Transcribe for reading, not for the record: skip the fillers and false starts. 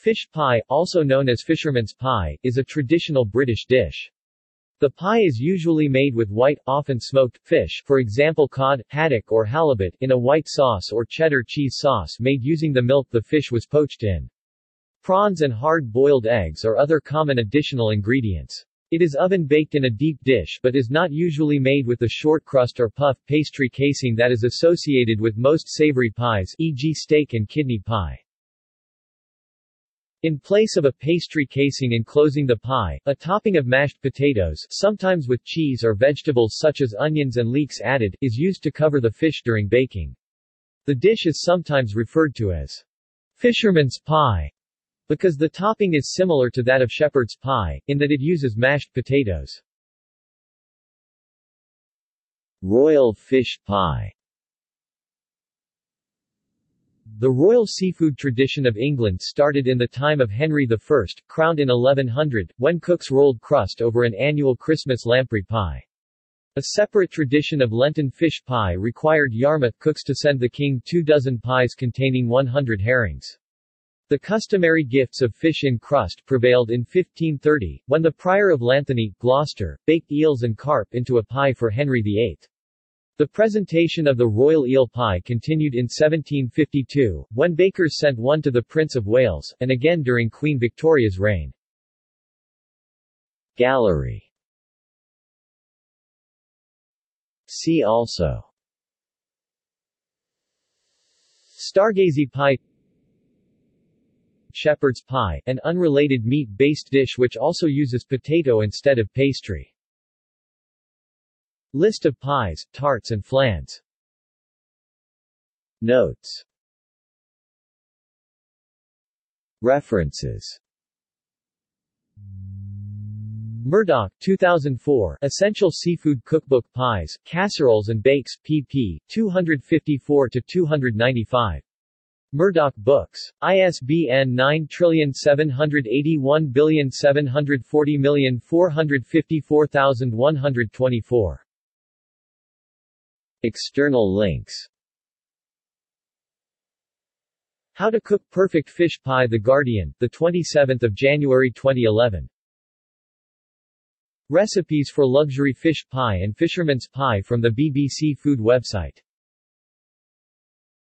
Fish pie, also known as fisherman's pie, is a traditional British dish. The pie is usually made with white, often smoked, fish, for example cod, haddock or halibut, in a white sauce or cheddar cheese sauce made using the milk the fish was poached in. Prawns and hard-boiled eggs are other common additional ingredients. It is oven-baked in a deep dish but is not usually made with the short crust or puff pastry casing that is associated with most savory pies, e.g. steak and kidney pie. In place of a pastry casing enclosing the pie, a topping of mashed potatoes, sometimes with cheese or vegetables such as onions and leeks added, is used to cover the fish during baking. The dish is sometimes referred to as fisherman's pie because the topping is similar to that of shepherd's pie, in that it uses mashed potatoes. Royal fish pie. The royal seafood tradition of England started in the time of Henry I, crowned in 1100, when cooks rolled crust over an annual Christmas lamprey pie. A separate tradition of Lenten fish pie required Yarmouth cooks to send the king 24 pies containing 100 herrings. The customary gifts of fish in crust prevailed in 1530, when the prior of Lanthony, Gloucester, baked eels and carp into a pie for Henry VIII. The presentation of the royal eel pie continued in 1752, when bakers sent one to the Prince of Wales, and again during Queen Victoria's reign. Gallery. See also: Stargazy pie, shepherd's pie, an unrelated meat-based dish which also uses potato instead of pastry. List of pies, tarts and flans. Notes. References. Murdoch, 2004, Essential Seafood Cookbook Pies, Casseroles and Bakes, pp. 254-295. Murdoch Books. ISBN 9781740454124. External links. How to cook perfect fish pie. The Guardian, 27 January 2011. Recipes for luxury fish pie and fisherman's pie from the BBC Food website.